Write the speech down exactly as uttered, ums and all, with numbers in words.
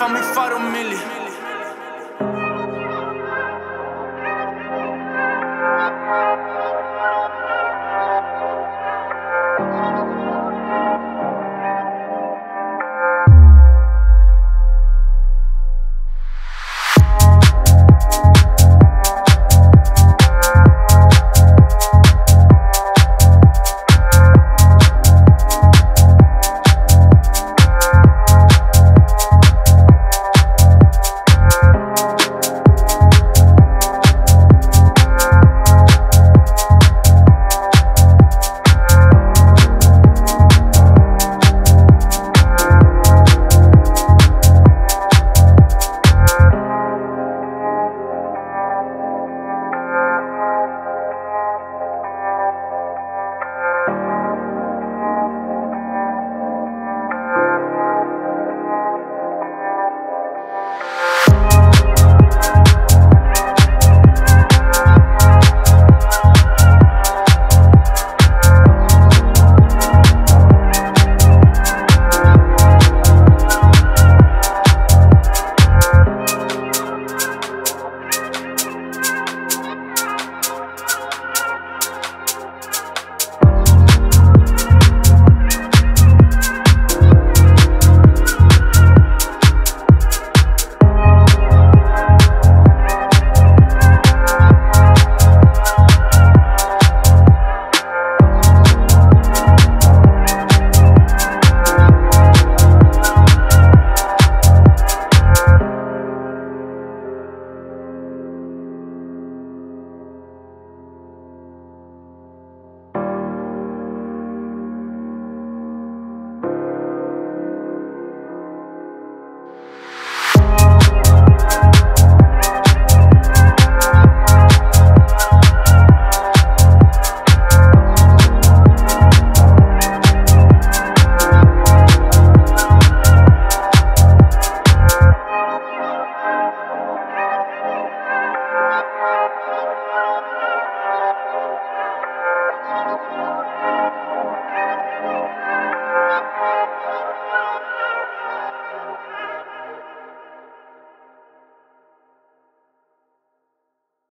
from me for the milli.